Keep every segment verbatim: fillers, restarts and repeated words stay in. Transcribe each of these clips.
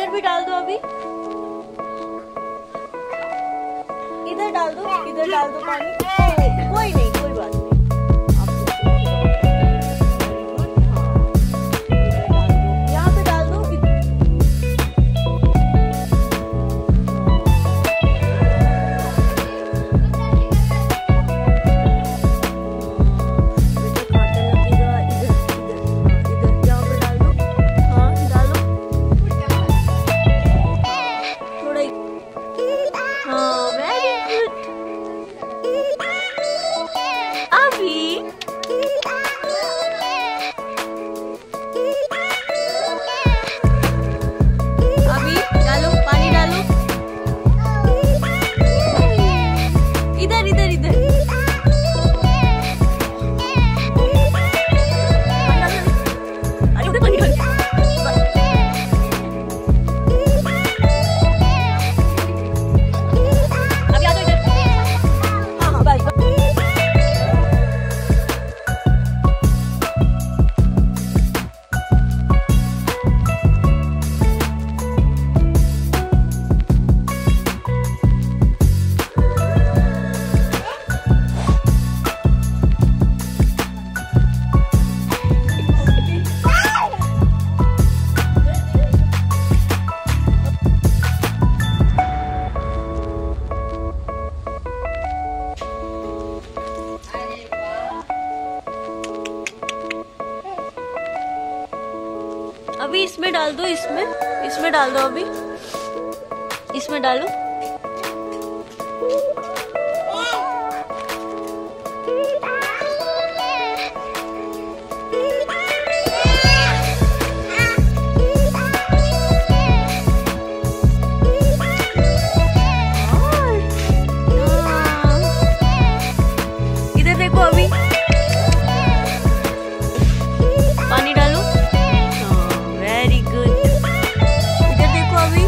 इधर भी डाल दो, अभी इधर डाल दो, इधर डाल दो पानी। कोई नहीं, कोई बात नहीं। अभी इसमें डाल दो, इसमें इसमें डाल दो, अभी इसमें डालो। इधर देखो, अभी पानी डालो। Very good. इधर देखो, अभी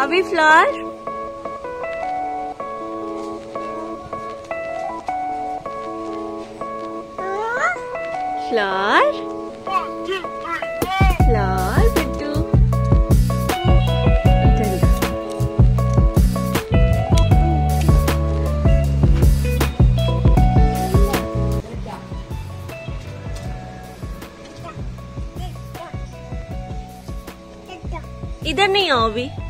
Avi flower. Flower. Flower. इधर नहीं आओ अभी।